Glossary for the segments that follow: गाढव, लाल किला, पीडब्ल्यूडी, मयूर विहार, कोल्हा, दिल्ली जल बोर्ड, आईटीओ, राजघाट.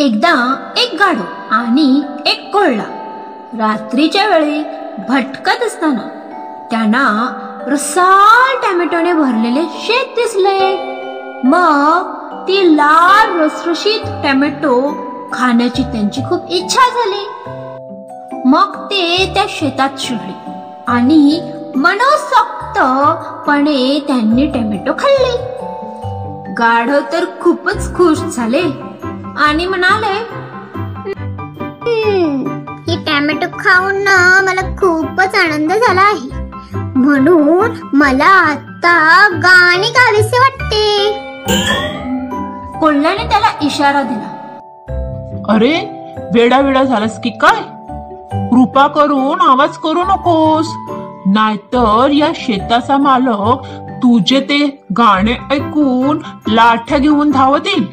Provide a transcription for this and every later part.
एकदा एक गाढव आणि एक कोल्हा रात्रीच्या वेळी भटकत असताना त्यांना रसाळ टॅमॅटोने भरलेले शेत दिसले। मग ती लाल रसरशीत टॅमॅटो खाण्याची त्यांची खूप इच्छा झाली। मग ते त्या शेतात शिरले आणि मनसोक्तपणे त्यांनी टॅमॅटो खाल्ले। गाढव तर खूपच खुश झाले आणि म्हणाले, हे टॅमॅटो खाऊन मला खूपच आनंद झाला आहे, म्हणून मला आता गाणे गावेसे वाटते। कोल्हाने त्याला इशारा दिला, अरे वेडा वेडा झालास की काय, कृपा करून आवाज करू नकोस, नाहीतर या शेताचा मालक तुझे ते गाणे ऐकून लाठ्या घेऊन धावत येईल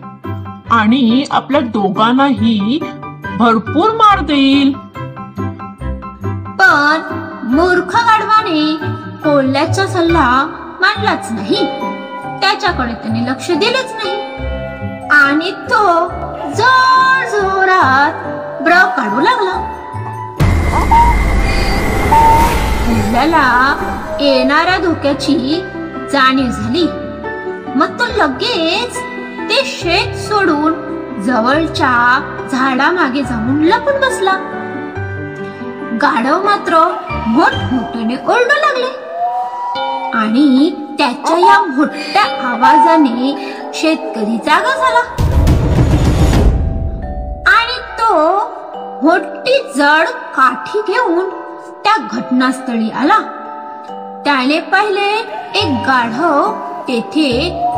आणि आपल्या दोघांनाही भरपूर मार देईल। पण मूर्ख गाढवाने कोल्ह्याचा सल्ला मानलाच नाही, त्याच्याकडे त्याने लक्ष दिलंच नाही आणि तो जोर जोरात ब्र काढू लागला। कोल्ह्याला येणाऱ्या धोक्याची जाणीव झाली। मग तो लगेच ते शेत सोडून जवळच्या झाडामागे जाऊन लपून बसला। गाढव मात्र मोठमोठ्याने ओरडू लागले आणि त्याच्या या मोठ्या आवाजाने शेतकरी जागा झाला आणि तो मोठी जड काठी घेऊन त्या घटनास्थळी आला। त्याने पाहिले एक गाढव तेथे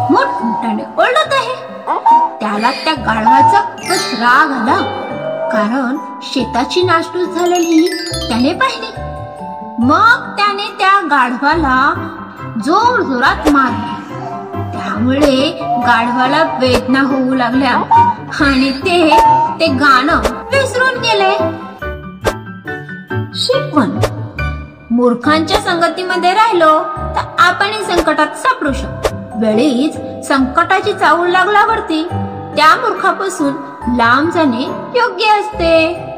मोठमोठ्याने ओरडत आहे। त्याला त्या गाढवाचा खूपच राग आला, कारण शेताची नासधूस झालेली त्याने पाहिली। मग त्याने त्या गाढवाला जोर जोरात मारले, त्यामुळे गाढवाला वेदना होऊ लागल्या आणि ते गाणं विसरून गेले। शिकवण, मूर्खांच्या संगतीमध्ये राहिलो तर आपणही संकटात सापडू शकतो। वेळीच संकटाची चाहूल लागल्यावरती त्या मूर्खापासून लांब जाणे योग्य असते।